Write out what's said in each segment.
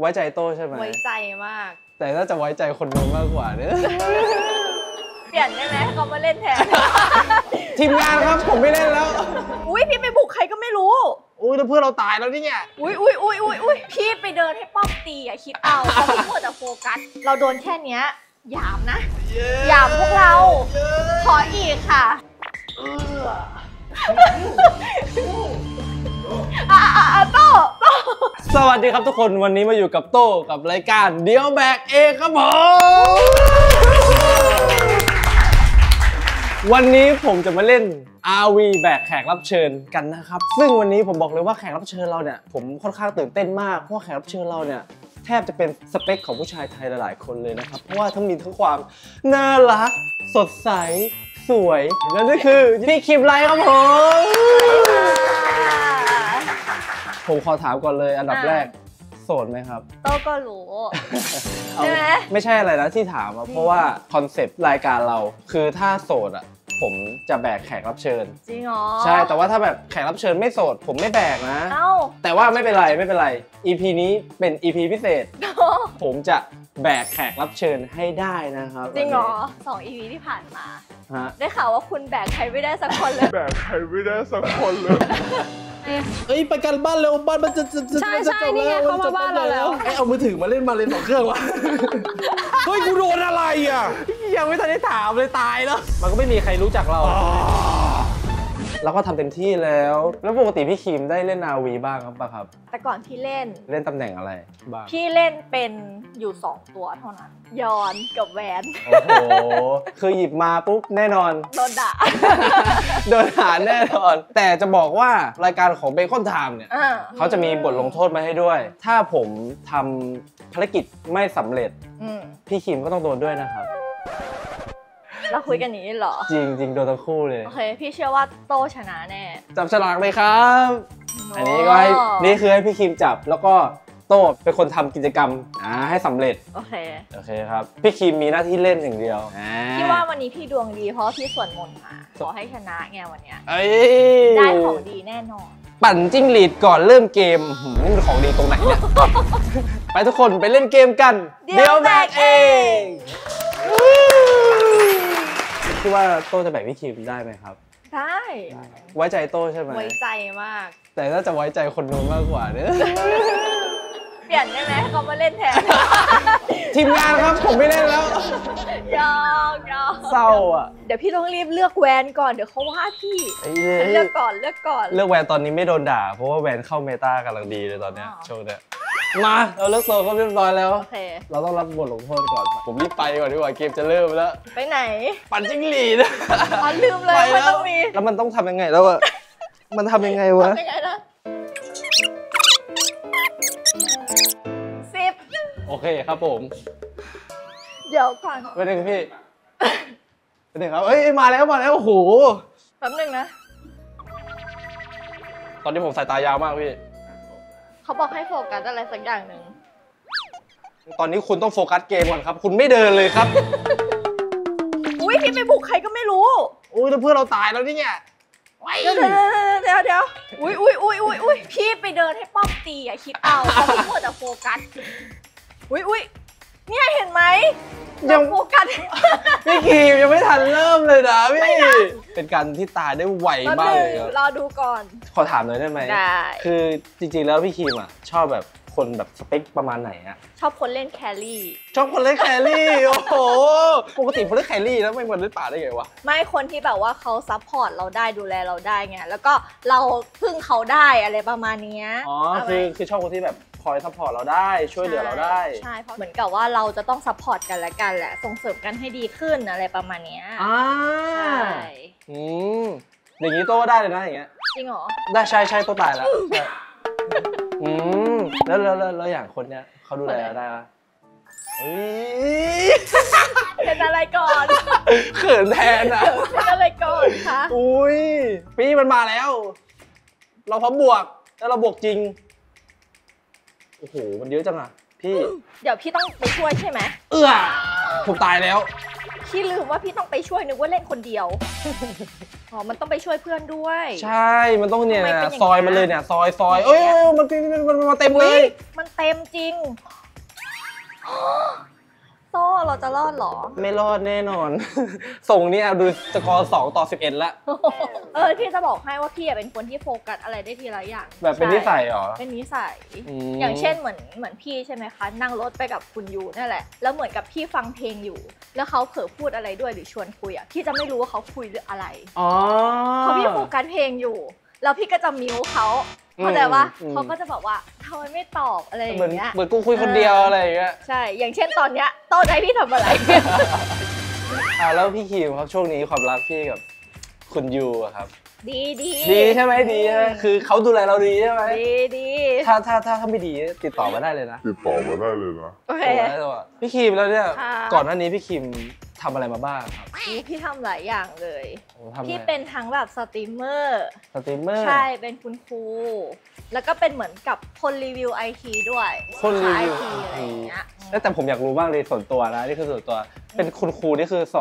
ไว้ใจโต้ใช่ไหมไว้ใจมากแต่น่าจะไว้ใจคนนู้นมากกว่าเนี่ยเปลี่ยนได้ไหมเขามาเล่นแทนทีมงานครับผมไม่เล่นแล้วอุ้ยพี่ไปบุกใครก็ไม่รู้อุ้ยแล้วเพื่อนเราตายแล้วนี่เนี่ยอุ้ยพี่ไปเดินให้ป้อมตีอะคิดเอาเขาไม่หมดแต่โฟกัสเราโดนแค่เนี้ยหยามนะหยามพวกเราขออีกค่ะโต้สวัสดีครับทุกคนวันนี้มาอยู่กับโต้กับรายการเดี๋ยวแบกเองครับผมวันนี้ผมจะมาเล่น RV แบกแขกรับเชิญกันนะครับซึ่งวันนี้ผมบอกเลยว่าแขกรับเชิญเราเนี่ยผมค่อนข้างตื่นเต้นมากเพราะแขกรับเชิญเราเนี่ยแทบจะเป็นสเปคของผู้ชายไทยหลายๆคนเลยนะครับเพราะว่าทั้งมีทั้งความน่ารักสดใสสวยและนี่คือพี่คิมไลท์ครับผมขอถามก่อนเลยอันดับแรกโสดไหมครับโต้ก็รู้ใช่ไหมไม่ใช่อะไรนะที่ถามเพราะว่าคอนเซปต์รายการเราคือถ้าโสดอ่ะผมจะแบกแขกรับเชิญจริงหรอใช่แต่ว่าถ้าแบบแขกรับเชิญไม่โสดผมไม่แบกนะแต่ว่าไม่เป็นไร EP นี้เป็น EP พิเศษผมจะแบกแขกรับเชิญให้ได้นะครับจริงหรอ2 EP ที่ผ่านมาได้ข่าวว่าคุณแบกใครไม่ได้สักคนเลยแบกใครไม่ได้สักคนเลยเอ้ยไปกันบ้านแล้วบ้านมันจะใช่นี่ไงเขามาบ้านเราแล้วเอามือถือมาเล่นมาเลยสองเครื่องวะเฮ้ยกูโดนอะไรอ่ะยังไม่ทันได้ถามเลยตายแล้วมันก็ไม่มีใครรู้จักเราแล้วก็ทำเต็มที่แล้วปกติพี่คิมได้เล่นนาวีบ้างครับปะครับแต่ก่อนพี่เล่นตำแหน่งอะไรบ้างพี่เล่นเป็นอยู่2ตัวเท่านั้นยอนกับแหวนโอ้โหคือหยิบมาปุ๊บแน่นอนโดนด่าแน่นอนแต่จะบอกว่ารายการของ Bacon Time เนี่ยเขาจะมีบทลงโทษมาให้ด้วยถ้าผมทำภารกิจไม่สำเร็จพี่คิมก็ต้องโดนด้วยนะครับเราคุยกันอย่างนี้เหรอจริงโดนทั้งคู่เลยโอเคพี่เชื่อว่าโต้ชนะแน่จับฉลากเลยครับอันนี้ก็นี่คือให้พี่คิมจับแล้วก็โต้เป็นคนทำกิจกรรมให้สำเร็จโอเคครับพี่คิมมีหน้าที่เล่นอย่างเดียวพี่ว่าวันนี้พี่ดวงดีเพราะพี่สวดมนต์มาขอให้ชนะไงวันเนี้ยได้ของดีแน่นอนปั่นจิ้งหรีดก่อนเริ่มเกมนี่เป็นของดีตรงไหนเนี่ยไปทุกคนไปเล่นเกมกันเดี๋ยวแบกเองคิดว่าโต้จะแบกพี่คิมได้ไหมครับได้ไว้ใจโต้ใช่ไหมไว้ใจมากแต่น่าจะไว้ใจคนนู้นมากกว่าเนี่ยเปลี่ยนได้ไหมเขามาเล่นแทนทีมงานครับผมไม่เล่นแล้วยอกเศร้าอ่ะเดี๋ยวพี่ต้องรีบเลือกแวนก่อนเดี๋ยวเขาว่าพี่เลือกก่อนเลือกแวนตอนนี้ไม่โดนด่าเพราะว่าแวนเข้าเมตากำลังดีเลยตอนเนี้ยโชว์เนี่ยมาเราเลือกโซ่ก็เรียบร้อยแล้วเราต้องรับบทลงโทษก่อนผมรีบไปก่อนดีกว่าเกมจะเริ่มแล้วไปไหนปั่นจิ้งหรีดอ๋อลืมเลยมันต้องมีแล้วมันต้องทำยังไงแล้วอะมันทำยังไงวะ10โอเคครับผมเดี๋ยวก่อนไปหนึ่งพี่ไปหนึ่งครับเอ้ยมาแล้วโอ้โหแป๊บนึงนะตอนนี้ผมสายตายาวมากพี่เขาบอกให้โฟกัสอะไรสักอย่างหนึ่งตอนนี้คุณต้องโฟกัสเกมก่อนครับคุณไม่เดินเลยครับอุ้ยพี่ไปบุกใครก็ไม่รู้อุ้ยแล้วเพื่อนเราตายแล้วนี่เนี่ยเดี๋ยวอุ้ยพี่ไปเดินให้ป้อมตีอะคิดเอาเขาไม่หมดแต่โฟกัสอุ้ยเนี่ยเห็นไหมยังโฟกัสพี่คิมยังไม่ทันเริ่มเลยนะพี่เป็นการที่ตายได้ไวมากเลยรอดูก่อนขอถามหน่อยได้ไหมคือจริงๆแล้วพี่คิมอ่ะชอบแบบคนแบบสเปคประมาณไหนอ่ะชอบคนเล่นแครี่โอ้โหปกติคนเล่นแครี่แล้วไม่เหมือนเล่นป่าได้ไงวะไม่คนที่แบบว่าเขาซัพพอร์ตเราได้ดูแลเราได้ไงแล้วก็เราพึ่งเขาได้อะไรประมาณนี้อ๋อคือชอบคนที่แบบคอยซัพพอร์ตเราได้ช่วยเหลือเราได้ใช่เพราะเหมือนกับว่าเราจะต้องซัพพอร์ตกันและกันแหละส่งเสริมกันให้ดีขึ้นอะไรประมาณนี้ใช่อย่างนี้โต้ก็ได้เลยนะอย่างเงี้ยจริงเหรอได้ใช่โต้ตายแล้วแล้วอย่างคนเนี้ยเขาดูแลเราได้ปะเป็นอะไรก่อนเขินแทนอ่ะเป็นอะไรก่อนคะอุ้ยพี่มันมาแล้วเราพร้อมบวกแล้วเราบวกจริงโอ้โหมันเยอะจังอ่ะพี่เดี๋ยวพี่ต้องไปช่วยใช่ไหมผมตายแล้ว พี่ลืมว่าพี่ต้องไปช่วยนึกว่าเล่นคนเดียวอ๋อมันต้องไปช่วยเพื่อนด้วยใช่มันต้องเนี่ยซอยมันเลยเนี่ยซอยเอ้ยมันเต็มเลยมันเต็มจริงโซ่เราจะรอดหรอไม่รอดแน่นอนส่งนี่เอาดูสกอร์2-11ละเออที่จะบอกให้ว่าพี่เป็นคนที่โฟกัสอะไรได้ทีละอย่างแบบเป็นนิสัยหรอเป็นนิสัยอย่างเช่นเหมือนพี่ใช่ไหมคะนั่งรถไปกับคุณยูนั่นแหละแล้วเหมือนกับพี่ฟังเพลงอยู่แล้วเขาเผลอพูดอะไรด้วยหรือชวนคุยอ่ะพี่จะไม่รู้ว่าเขาคุยเรื่องอะไรเพราะพี่โฟกัสเพลงอยู่แล้วพี่ก็จะมิวเขาเข้าใจว่าเขาก็จะบอกว่าทำไมไม่ตอบอะไรอย่างเงี้ยเหมือนกูคุยคนเดียวอะไรอย่างเงี้ยใช่อย่างเช่นตอนเนี้ยโต๊ะไหนพี่ทำอะไรแล้วพี่คิมครับช่วงนี้ความรักพี่กับคุณยูครับดีใช่ไหมดีคือเขาดูแลเราดีใช่ไหมดีถ้าไม่ดีติดต่อมาได้เลยนะโอเคพี่คิมแล้วเนี่ยก่อนหน้านี้พี่คิมทำอะไรมาบ้างครับพี่ทำหลายอย่างเลยพี่เป็นทั้งแบบสตรีมเมอร์ใช่เป็นคุณครูแล้วก็เป็นเหมือนกับคนรีวิวไอทีด้วยคนรีวิวไอทีอะไรอย่างเงี้ยแต่ผมอยากรู้บ้างเลยส่วนตัวนะนี่คือส่วนตัวเป็นคุณครูนี่คือส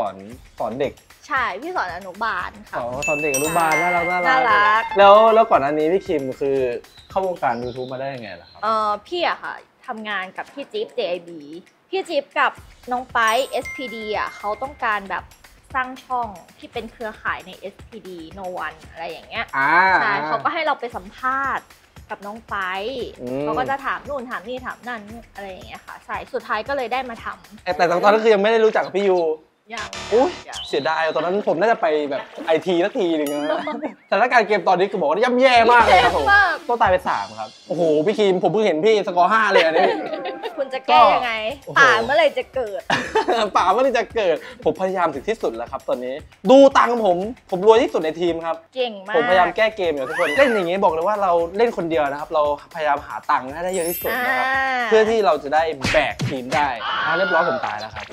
อนเด็กใช่พี่สอนอนุบาลค่ะสอนเด็กอนุบาลน่ารักแล้วก่อนอันนี้พี่คิมคือเข้าวงการ YouTube มาได้ยังไงล่ะครับพี่อะค่ะทำงานกับพี่จิ๊บ JIB พี่จิ๊บกับน้องไป๊ SPD อ่ะเขาต้องการแบบสร้างช่องที่เป็นเครือข่ายใน SPD No One อะไรอย่างเงี้ยใช่เขาก็ให้เราไปสัมภาษณ์กับน้องไป๊เขาก็จะถามนู่นถามนี่ถามนั่นอะไรอย่างเงี้ยค่ะใช่สุดท้ายก็เลยได้มาทำแต่ตอนนั้นคือยังไม่ได้รู้จักกับพี่ยูยังอุ้ยเสียดายตอนนั้นผมน่าจะไปแบบไอทีสักทีหนึ่งนะสถานการณ์เกมตอนนี้คือบอกว่าย่ำแย่มากเลยครับผมตัวตายไป3ครับโอ้โหพี่คิมผมเพิ่งเห็นพี่สกอร์5เลยอันนี้คุณจะแก้ยังไงป่าเมื่อไรจะเกิดป่าเมื่อไรจะเกิดผมพยายามถึงที่สุดแล้วครับตอนนี้ดูตังผมรวยที่สุดในทีมครับเก่งมากผมพยายามแก้เกมอยู่ทุกคนเล่นอย่างนี้บอกเลยว่าเราเล่นคนเดียวนะครับเราพยายามหาตังค์ให้ได้เยอะที่สุดนะครับเพื่อที่เราจะได้แบกทีมได้เรียบร้อยผมตายแล้วครับ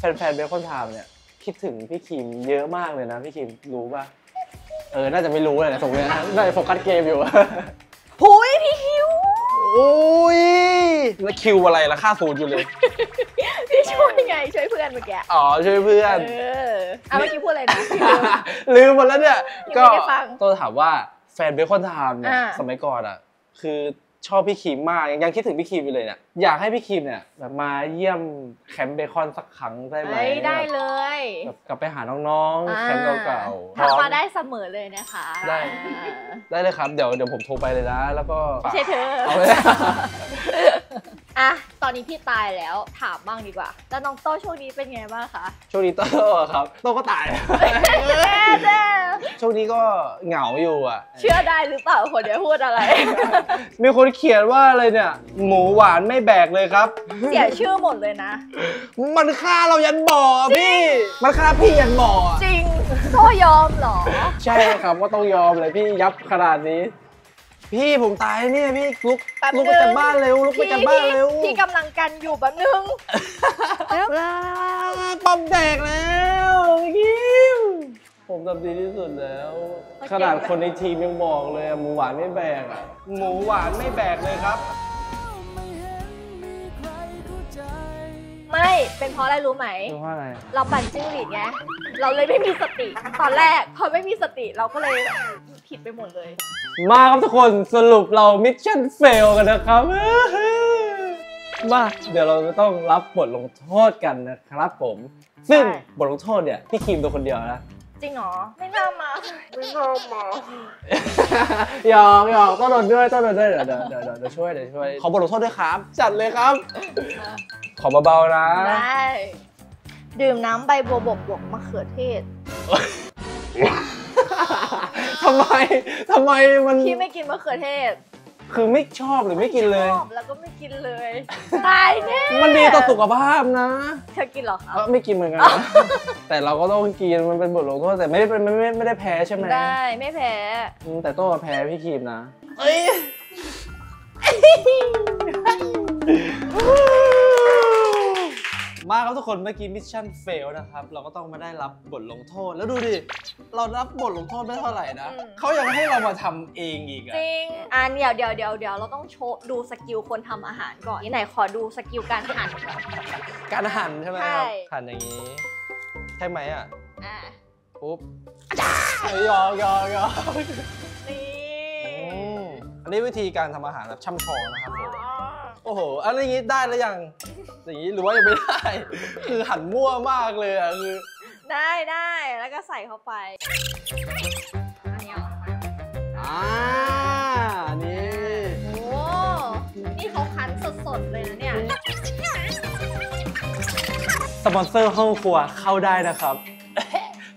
แฟนเบคอนไทม์เนี่ยคิดถึงพี่คิมเยอะมากเลยนะพี่คิมรู้ป่ะน่าจะไม่รู้เลยนะสงสัยน่าจะโฟกัสเกมอยู่หุยพี่คิวโอ้ยแล้วคิวอะไรล่ะค่าสูตรอยู่เลยพี่ช่วยไงช่วยเพื่อนเมื่อกี้อ๋อช่วยเพื่อนเมื่อกี้พูดอะไรนะลืมหมดแล้วเนี่ยก็ตัวถามว่าแฟนเบคอนไทม์เนี่ยสมัยก่อนอ่ะคือชอบพี่คิมมากยังคิดถึงพี่คิมอยู่เลยเนี่ยอยากให้พี่คิมเนี่ยแบบมาเยี่ยมแคมป์เบคอนสักครั้งได้ไหมได้เลยกลับไปหาน้องๆแคมป์เก่าๆทำมาได้เสมอเลยนะคะได้เลยครับเดี๋ยวผมโทรไปเลยนะแล้วก็ไม่ใช่เธออ่ะตอนนี้พี่ตายแล้วถามบ้างดีกว่าแล้วน้องโต้ช่วงนี้เป็นไงบ้างคะช่วงนี้โต้ครับโต้ก็ตายช่วงนี้ก็เหงาอยู่อ่ะเชื่อได้หรือเปล่าคนเดี๋ยวพูดอะไรมีคนเขียนว่าอะไรเนี่ยหมูหวานไม่แบกเลยครับเสียชื่อหมดเลยนะมันฆ่าเรายันบ่อพี่มันฆ่าพี่ยันบ่อจริงโต้ยอมหรอใช่ครับว่าต้องยอมเลยพี่ยับขนาดนี้พี่ผมตายเนี่ยพี่ลุกไปจากบ้านเร็วลุกไปจากบ้านเร็วพี่กำลังกันอยู่แบบนึงปั๊มแตกแล้วผมทำดีที่สุดแล้วขนาดคนในทีมยังบอกเลยหมูหวานไม่แบกอ่ะหมูหวานไม่แบกเลยครับไม่เป็นเพราะอะไรรู้ไหมเราปั่นจิ้งหรีดไงเราเลยไม่มีสติตอนแรกพอไม่มีสติเราก็เลยผิดไปหมดเลยมาครับทุกคนสรุปเรามิชชั่นเฟลกันนะครับมาเดี๋ยวเราจะต้องรับบทลงโทษกันนะครับผมซึ่งบทลงโทษเนี่ยพี่คิมตัวคนเดียวนะจริงเหรอไม่น่ามาหยอกต้องโดนด้วยเดี๋ยวช่วยขอบทลงโทษด้วยครับจัดเลยครับขอเบาๆนะได้ดื่มน้ำใบบัวบวกมะเขือเทศทำไมมันพี่ไม่กินมะเขือเทศคือไม่ชอบหรือไม่กินเลยชอบแล้วก็ไม่กินเลยตายแน่มันดีต่อสุขภาพนะเธอกินหรอคะไม่กินเหมือนกันแต่เราก็ต้องกินมันเป็นบทลงโทษแต่ไม่ได้แพ้ใช่ไหมได้ไม่แพ้แต่ต้องแพ้พี่คิมนะเอ้ยมา ว่าครับทุกคนเมื่อกี้มิชชั่นเฟลนะครับเราก็ต้องมาได้รับบทลงโทษแล้วดูดิเรารับบทลงโทษไม่เท่าไหร่นะเขายังให้เรามาทำเองอีกอะจริงอ่ะเดี๋ยวเราต้องโชว์ดูสกิลคนทำอาหารก่อนนี่ไหนขอดูสกิลการหั่นการหั่นใช่ไหมครับหั่นอย่างนี้ใช่ไหมอ่ะปุ๊บยออันนี้วิธีการทำอาหารแบบช่ำชองนะครับโอ้โหอันนี้ได้แล้วยังอย่างนี้หรือว่ายังไม่ได้คือหั่นมั่วมากเลยอ่ะคือได้แล้วก็ใส่เข้าไปอันนี้โอ้นี่เขาคั้นสดๆเลยนะเนี่ยสปอนเซอร์ห้องครัวเข้าได้นะครับ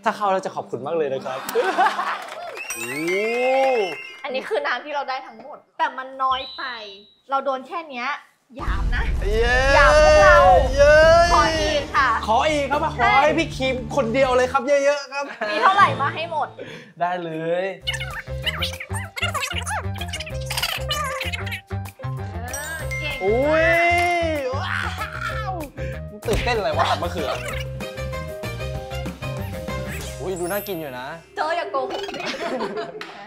ถ้าเข้าแล้วจะขอบคุณมากเลยนะครับอันนี้คือน้ำที่เราได้ทั้งหมดแต่มันน้อยไปเราโดนแค่นี้หยามนะหยามพวกเราขออีกค่ะขออีกครับมาขอให้พี่คิมคนเดียวเลยครับเยอะๆครับมีเท่าไหร่มาให้หมดได้เลยเก่งอุ้ยตื่นเต้นอะไรวะตัดมะเขือดูน่ากินอยู่นะเจออย่าโกหก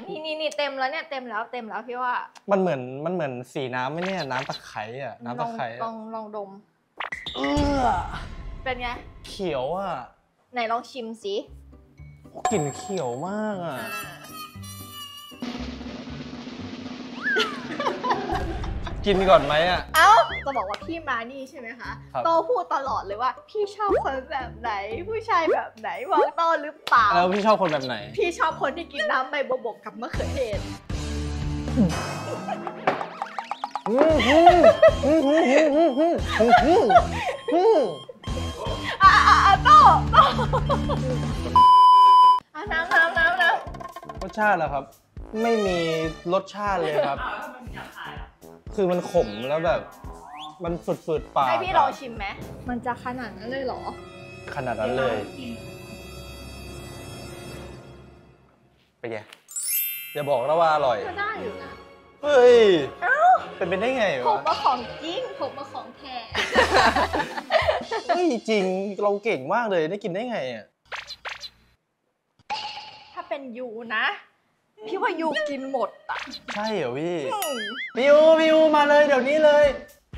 นี่เต็มแล้วพี่ว่ามันเหมือนสีน้ำไม่เนี่ยน้ำตะไคร้อะน้ำตะไคร้ลองดมเป็นไงเขียวอ่ะไหนลองชิมสิกลิ่นเขียวมากอ่ะกินก่อนไหมอ่ะเอ้าจะบอกว่าพี่มานี่ใช่ไหมคะโตพูดตลอดเลยว่าพี่ชอบคนแบบไหนผู้ชายแบบไหนวางต้อนหรือเปล่าแล้วพี่ชอบคนแบบไหนพี่ชอบคนที่กินน้ำใบบัวบกกับมะเขือเทศน้ำรสชาติเหรอครับไม่มีรสชาติเลยครับคือมันขมแล้วแบบมันสุดๆปากให้พี่ลองชิมไหมมันจะขนาดนั้นเลยเหรอขนาดนั้นเลยไปแกอย่าบอกนะว่าอร่อยก็ได้อยู่นะเฮ้ยเป็นไปได้ไงวะผมมาของจริงผมมาของแท้เฮ้ยจริงเราเก่งมากเลยได้กินได้ไงอ่ะถ้าเป็นยูนะพี่ว่ายูกินหมดอ่ะใช่เหรอพี่พี่ยูมาเลยเดี๋ยวนี้เลย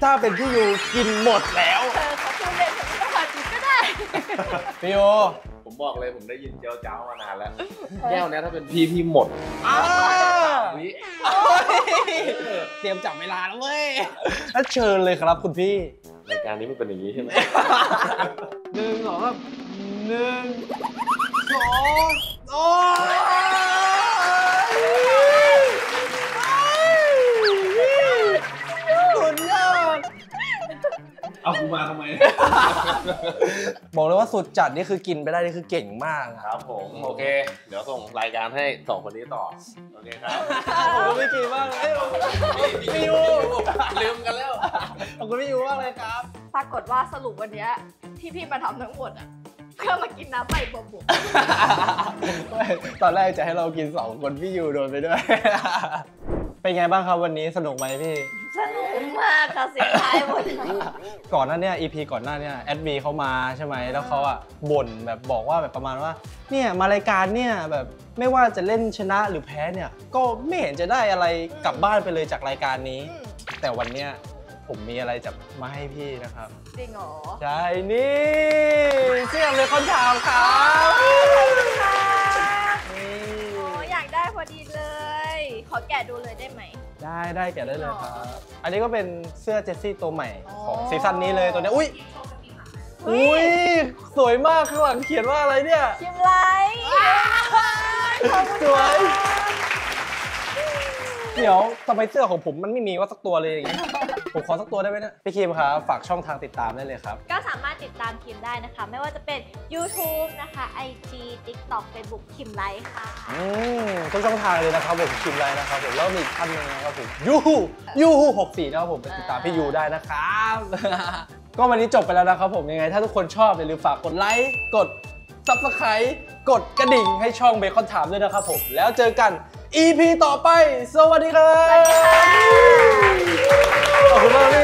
ถ้าเป็นพี่ยูกินหมดแล้วขอพูดเล่นกับพี่ประภาจิตก็ได้พี่ยูผมบอกเลยผมได้ยินเจ้ามานานแล้วแก้วนี้ถ้าเป็นพี่หมดเตรียมจับเวลาแล้วเว้ยถ้าเชิญเลยครับคุณพี่รายการนี้มันเป็นอย่างนี้ใช่ไหม1 2 3 1 2โอ้เอากูมาทำไมบอกเลยว่าสุดจัดนี่คือกินไปได้นี่คือเก่งมากครับผมโอเคเดี๋ยวส่งรายการให้2คนนี้ต่อโอเคครับขอบคุณพี่กิมมากเลยพี่ยูลืมกันแล้วขอบคุณพี่ยูมากเลยครับปรากฏว่าสรุปวันนี้ที่พี่มาทำทั้งหมดอ่ะเพื่อมากินน้ำใบบวบตอนแรกจะให้เรากิน2คนพี่ยูโดนไปด้วยเป็นไงบ้างครับวันนี้สนุกไหมพี่สนุกมากค่ะเสียดายหมดก่อนหน้านี้ EP ก่อนหน้านี้แอดบีเขามาใช่ไหมแล้วเขาอ่ะบ่นแบบบอกว่าแบบประมาณว่าเนี่ยมารายการเนี่ยแบบไม่ว่าจะเล่นชนะหรือแพ้เนี่ยก็ไม่เห็นจะได้อะไรกลับบ้านไปเลยจากรายการนี้แต่วันเนี้ยผมมีอะไรจะมาให้พี่นะครับจริงเหรอใช่นี่เสื้อเลยคอนทาวน์ครับโอ้อยากได้พอดีเลยขอแกะดูเลยได้ไหมได้แกะได้เลยครับอันนี้ก็เป็นเสื้อเจสซี่ตัวใหม่ของซีซั่นนี้เลยตัวนี้อุ้ยสวยมากข้างหลังเขียนว่าอะไรเนี่ยคิมไลท์สวยเดี๋ยวทำไมเสื้อของผมมันไม่มีว่าสักตัวเลยอย่างนี้ผมขอสักตัวได้ไหมเนี่ยพี่คิมครับฝากช่องทางติดตามได้เลยครับก็สามารถติดตามคิมได้นะคะไม่ว่าจะเป็น YouTube นะคะ IG TikTok Facebook คิมไลท์ค่ะทุกช่องทางเลยนะครับผมคิมไลท์นะครับผมแล้วมีท่านหนึ่งนะครับผมยู64นะครับผมไปติดตามพี่ยูได้นะครับก็วันนี้จบไปแล้วนะครับผมยังไงถ้าทุกคนชอบอย่าลืมฝากกดไลค์กด Subscribe กดกระดิ่งให้ช่อง Bacon Time ด้วยนะครับผมแล้วเจอกันEP ต่อไปสวัสดีครับขอบคุณมาก